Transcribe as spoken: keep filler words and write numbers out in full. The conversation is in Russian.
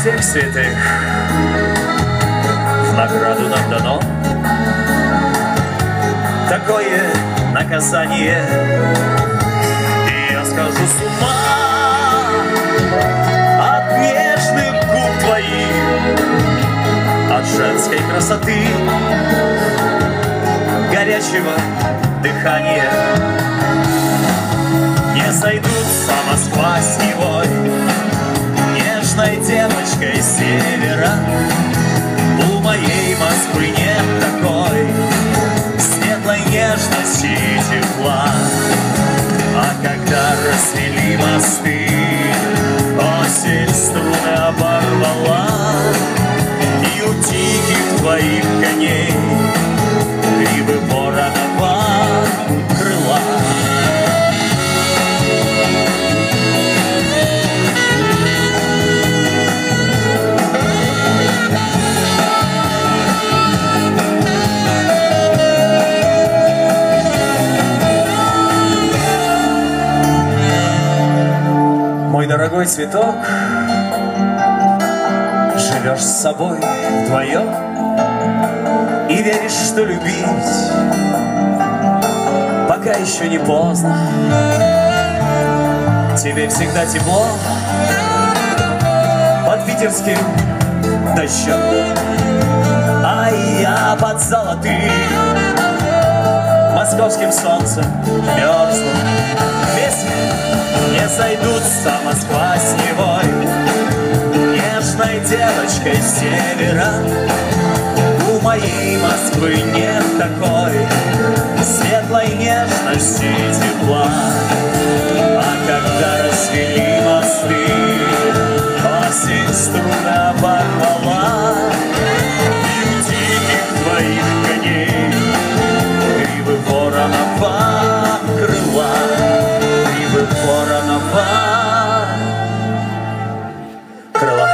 всех святых в награду нам дано такое наказание. И я схожу с ума от нежных губ твоих, от женской красоты, горячего дыхания. Не сойдутся Москва с Невой, нежной девочкой севера. У моей Москвы нет такой светлой нежности и тепла. А когда расцвели мосты, осень струны оборвала, и у диких твоих коней грибы воронова крыла. Мой дорогой цветок, живешь с собой вдвоем и веришь, что любить пока еще не поздно. Тебе всегда тепло под питерским дождем, а я под золотым московским солнцем мерзну. Весь не сойдутся Москва с Невой, нежной девочкой севера. У моей Москвы нет такой светлой нежности и тепла. А когда расцвели мосты, осень струны оборвала, и у диких твоих коней гривы воронова крыла, гривы воронова крыла.